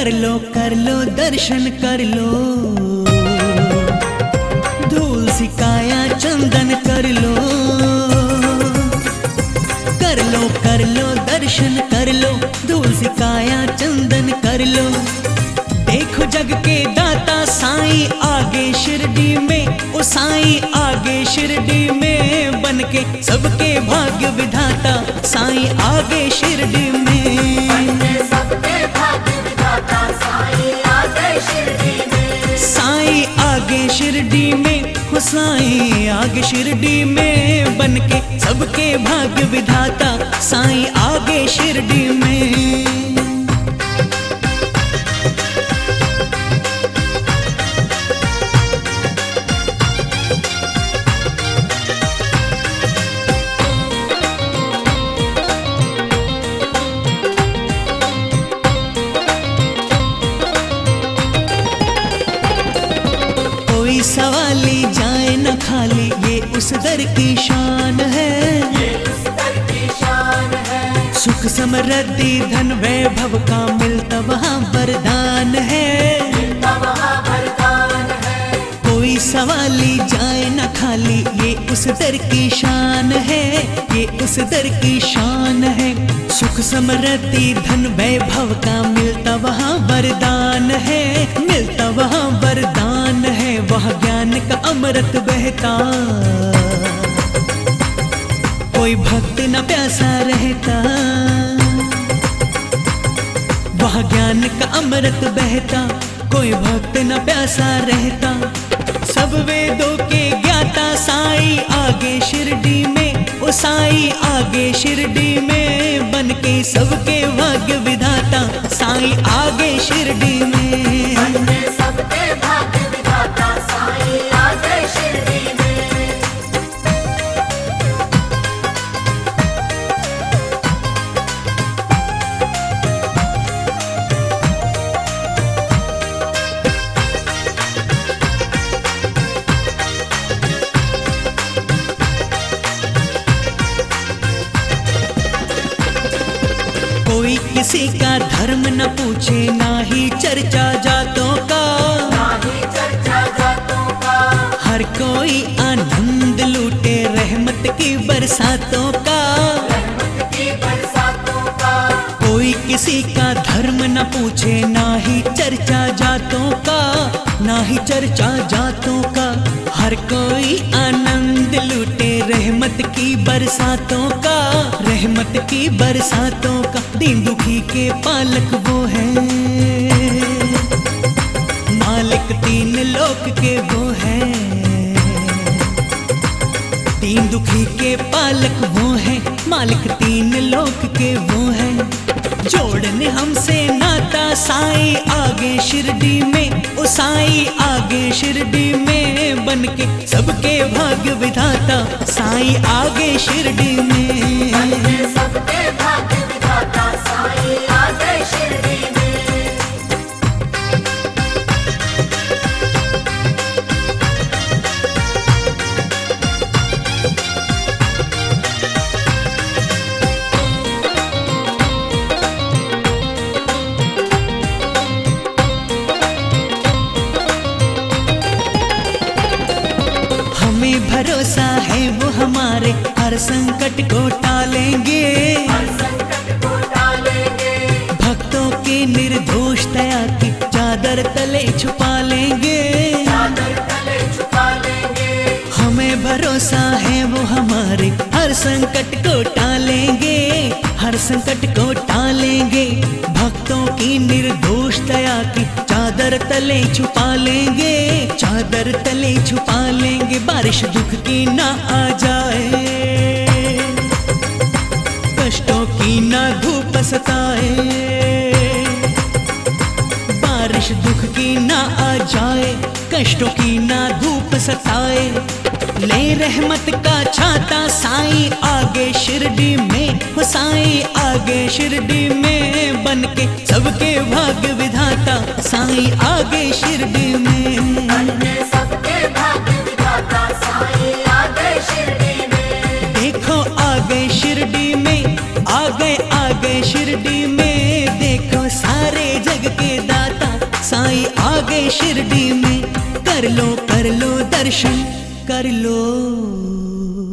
कर लो दर्शन कर लो, धूल सिकाया चंदन कर लो, कर लो कर लो दर्शन कर लो, धूल सिकाया चंदन कर लो। देखो जग के दाता साईं आगे शिरडी में, ओ साईं आगे शिरडी में, बन के सबके भाग्य विधाता साईं आगे शिरडी में, शिरडी में, साईं आगे शिरडी में, बनके सबके भाग्य विधाता साईं आगे शिरडी में। सवाली जाए न खाली, ये उस दर की शान है, ये उस दर की शान है। सुख समृद्धि धन वैभव का मिलता वहाँ वरदान है, मिलता वहाँ वरदान है। कोई सवाली जाए न खाली, ये उस दर की शान है, ये उस दर की शान है। सुख समृद्धि धन वैभव का मिलता वहाँ वरदान है, मिलता वहाँ वरदान है। वहाँ ज्ञान का अमृत बहता, कोई भक्त न प्यासा रहता, वहाँ ज्ञान का अमृत बहता, कोई भक्त न प्यासा रहता। सब वेदों के ज्ञाता साईं आगे शिरडी में, ओ साईं आगे शिरडी में, बनके सबके भाग्य विधाता साईं आगे शिरडी में। कोई किसी का धर्म न पूछे, ना ही चर्चा जातों का, ना ही चर्चा जातों का। हर कोई आनंद लूटे रहमत की बरसातों का, रहमत की बरसातों का। कोई किसी का धर्म न पूछे, ना ही चर्चा जातों का, ना ही चर्चा जातों का। हर कोई आनंद लूटे रहमत की बरसातों का, रहमत की बरसातों का। दीन दुखी के पालक वो है, मालिक तीन लोक के वो है, दीन दुखी के पालक वो है, मालिक तीन लोक के वो है। जोड़ने हमसे नाता साईं आगे शिरडी में, ओ साईं आगे शिरडी में, बनके सबके भाग्य विधाता साईं आगे शिरडी में, सबके भाग्य विधाता साईं आगे शिरडी में। भरोसा है वो हमारे, हर संकट को टालेंगे, हर संकट को टालेंगे। भक्तों के निर्दोष दया की चादर तले छुपा लेंगे, चादर तले छुपा लेंगे। हमें भरोसा है वो हमारे, हर संकट को टालेंगे, हर संकट को टालेंगे। भक्तों की निर्दोष दया की चादर तले छुपा लेंगे, चादर तले छुपा लेंगे। बारिश दुख की ना आ जाए, कष्टों की ना धूप सताए, बारिश दुख की ना आ जाए, कष्टों की ना धूप सताए। ले रहमत का छाता साईं आगे शिरडी में, वो साईं आगे शिरडी में, बनके सबके भाग्य विधाता साईं आगे शिरडी में, सबके भाग्य विधाता साईं आगे शिरडी में। देखो आगे शिरडी में, आगे आगे शिरडी में, देखो सारे जग के साईं आ गए शिरडी में, कर लो दर्शन कर लो।